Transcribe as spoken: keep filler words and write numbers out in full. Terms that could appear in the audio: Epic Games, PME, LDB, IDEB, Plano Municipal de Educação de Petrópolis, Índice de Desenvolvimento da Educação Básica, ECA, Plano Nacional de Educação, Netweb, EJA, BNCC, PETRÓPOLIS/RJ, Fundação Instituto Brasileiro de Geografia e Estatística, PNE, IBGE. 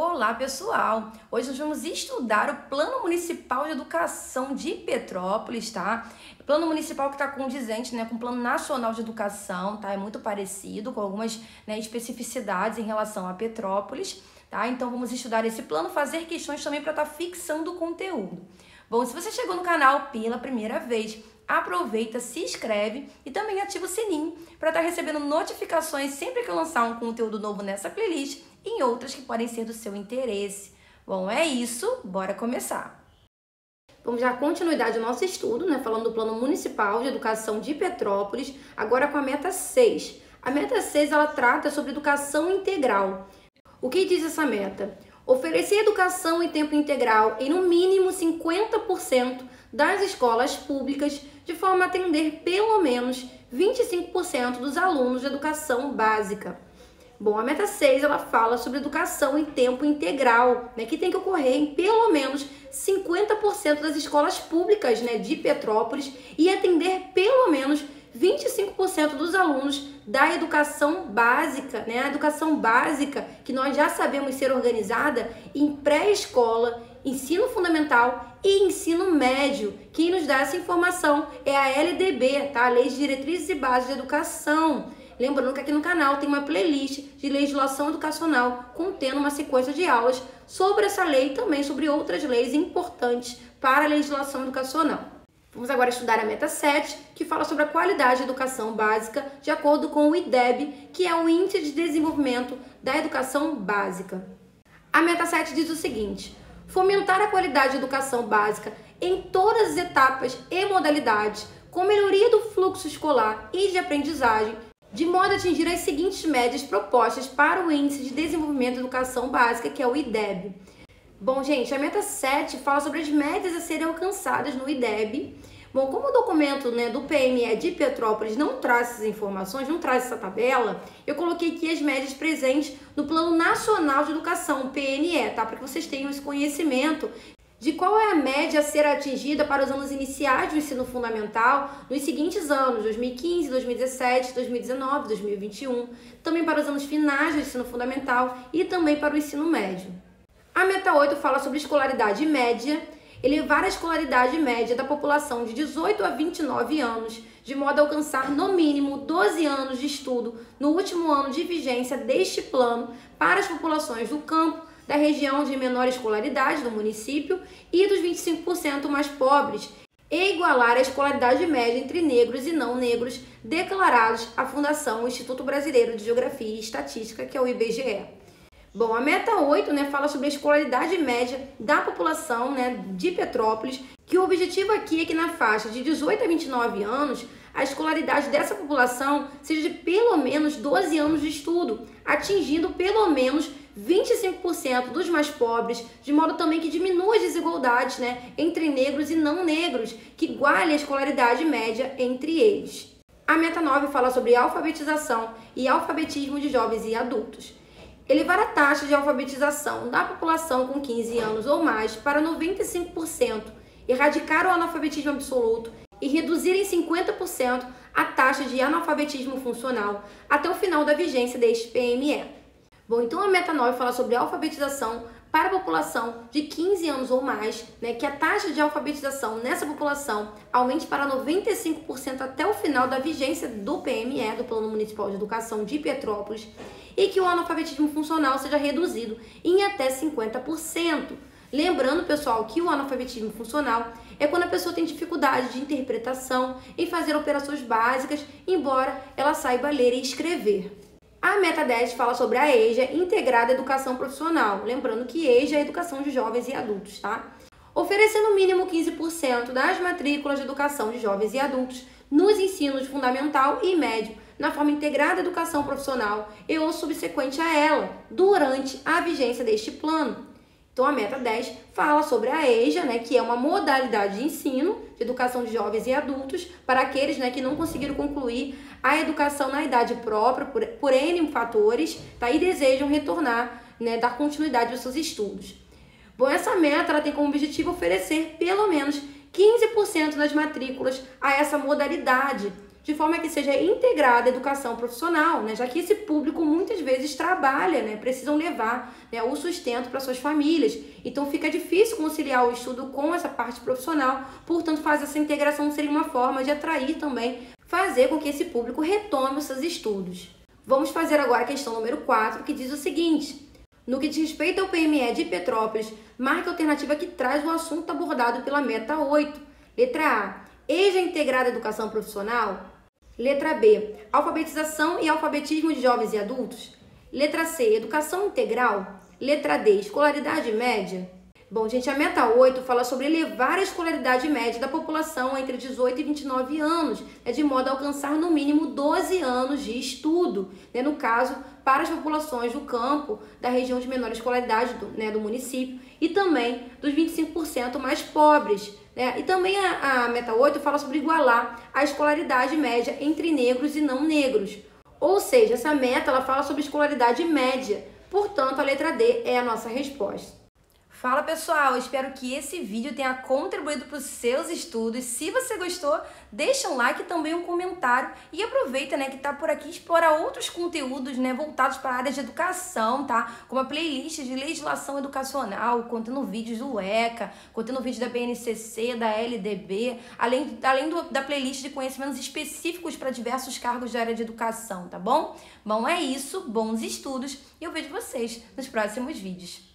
Olá pessoal, hoje nós vamos estudar o Plano Municipal de Educação de Petrópolis, tá? Plano Municipal que está condizente, né, com o Plano Nacional de Educação, tá? É muito parecido, com algumas, né, especificidades em relação a Petrópolis, tá? Então vamos estudar esse plano, fazer questões também para estar tá fixando o conteúdo. Bom, se você chegou no canal pela primeira vez, aproveita, se inscreve e também ativa o sininho para estar tá recebendo notificações sempre que eu lançar um conteúdo novo nessa playlist e em outras que podem ser do seu interesse. Bom, é isso, bora começar! Vamos dar continuidade ao nosso estudo, né? Falando do Plano Municipal de Educação de Petrópolis, agora com a meta seis. A meta seis, ela trata sobre educação integral. O que diz essa meta? Oferecer educação em tempo integral em no mínimo cinquenta por cento das escolas públicas, de forma a atender pelo menos vinte e cinco por cento dos alunos de educação básica. Bom, a meta seis, ela fala sobre educação em tempo integral, né, que tem que ocorrer em pelo menos cinquenta por cento das escolas públicas, né, de Petrópolis e atender pelo menos vinte e cinco por cento dos alunos da educação básica, né? A educação básica que nós já sabemos ser organizada em pré-escola, ensino fundamental e ensino médio. Quem nos dá essa informação é a L D B, tá? A Lei de Diretrizes e Bases de Educação. Lembrando que aqui no canal tem uma playlist de legislação educacional contendo uma sequência de aulas sobre essa lei e também sobre outras leis importantes para a legislação educacional. Vamos agora estudar a meta sete, que fala sobre a qualidade da educação básica, de acordo com o I D E B, que é o Índice de Desenvolvimento da Educação Básica. A meta sete diz o seguinte: fomentar a qualidade da educação básica em todas as etapas e modalidades, com melhoria do fluxo escolar e de aprendizagem, de modo a atingir as seguintes médias propostas para o Índice de Desenvolvimento da Educação Básica, que é o I D E B. Bom, gente, a meta sete fala sobre as médias a serem alcançadas no I D E B. Bom, como o documento, né, do P M E de Petrópolis não traz essas informações, não traz essa tabela, eu coloquei aqui as médias presentes no Plano Nacional de Educação, P N E, tá? Para que vocês tenham esse conhecimento de qual é a média a ser atingida para os anos iniciais do ensino fundamental nos seguintes anos, dois mil e quinze, dois mil e dezessete, dois mil e dezenove, dois mil e vinte e um, também para os anos finais do ensino fundamental e também para o ensino médio. A meta oito fala sobre escolaridade média, elevar a escolaridade média da população de dezoito a vinte e nove anos, de modo a alcançar no mínimo doze anos de estudo no último ano de vigência deste plano para as populações do campo, da região de menor escolaridade do município e dos vinte e cinco por cento mais pobres, e igualar a escolaridade média entre negros e não negros declarados à Fundação Instituto Brasileiro de Geografia e Estatística, que é o I B G E. Bom, a meta oito, né, fala sobre a escolaridade média da população, né, de Petrópolis, que o objetivo aqui é que na faixa de dezoito a vinte e nove anos, a escolaridade dessa população seja de pelo menos doze anos de estudo, atingindo pelo menos vinte e cinco por cento dos mais pobres, de modo também que diminua as desigualdades, né, entre negros e não negros, que iguale a escolaridade média entre eles. A meta nove fala sobre alfabetização e alfabetismo de jovens e adultos. Elevar a taxa de alfabetização da população com quinze anos ou mais para noventa e cinco por cento, erradicar o analfabetismo absoluto e reduzir em cinquenta por cento a taxa de analfabetismo funcional até o final da vigência deste P M E. Bom, então a meta nove fala sobre alfabetização para a população de quinze anos ou mais, né, que a taxa de alfabetização nessa população aumente para noventa e cinco por cento até o final da vigência do P M E, do Plano Municipal de Educação de Petrópolis, e que o analfabetismo funcional seja reduzido em até cinquenta por cento. Lembrando, pessoal, que o analfabetismo funcional é quando a pessoa tem dificuldade de interpretação, em fazer operações básicas, embora ela saiba ler e escrever. A meta dez fala sobre a E J A, integrada à educação profissional. Lembrando que E J A é a educação de jovens e adultos, tá? Oferecer no mínimo quinze por cento das matrículas de educação de jovens e adultos nos ensinos fundamental e médio, na forma integrada à educação profissional e ou subsequente a ela, durante a vigência deste plano. Então a meta dez fala sobre a E J A, né, que é uma modalidade de ensino de educação de jovens e adultos para aqueles, né, que não conseguiram concluir a educação na idade própria por, por N fatores, tá, e desejam retornar, né, dar continuidade aos seus estudos. Bom, essa meta ela tem como objetivo oferecer pelo menos quinze por cento das matrículas a essa modalidade, de forma que seja integrada a educação profissional, né? Já que esse público muitas vezes trabalha, né? Precisam levar, né, o sustento para suas famílias. Então fica difícil conciliar o estudo com essa parte profissional, portanto fazer essa integração seria uma forma de atrair também, fazer com que esse público retome os seus estudos. Vamos fazer agora a questão número quatro, que diz o seguinte: no que diz respeito ao P M E de Petrópolis, marque a alternativa que traz o assunto abordado pela meta oito. Letra A, E J A integrada à educação profissional. Letra B, alfabetização e alfabetismo de jovens e adultos. Letra C, educação integral. Letra D, escolaridade média. Bom, gente, a meta oito fala sobre elevar a escolaridade média da população entre dezoito e vinte e nove anos, né, de modo a alcançar no mínimo doze anos de estudo, né, no caso, para as populações do campo, da região de menor escolaridade do, né, do município, e também dos vinte e cinco por cento mais pobres. Né, e também a, a meta oito fala sobre igualar a escolaridade média entre negros e não negros. Ou seja, essa meta ela fala sobre escolaridade média, portanto, a letra D é a nossa resposta. Fala pessoal, espero que esse vídeo tenha contribuído para os seus estudos. Se você gostou, deixa um like e também um comentário e aproveita, né, que tá por aqui, explora outros conteúdos, né, voltados para a área de educação, tá? Como a playlist de legislação educacional, contendo vídeos do E C A, contendo vídeos da B N C C, da L D B, além, além do, da playlist de conhecimentos específicos para diversos cargos da área de educação, tá bom? Bom, é isso, bons estudos e eu vejo vocês nos próximos vídeos.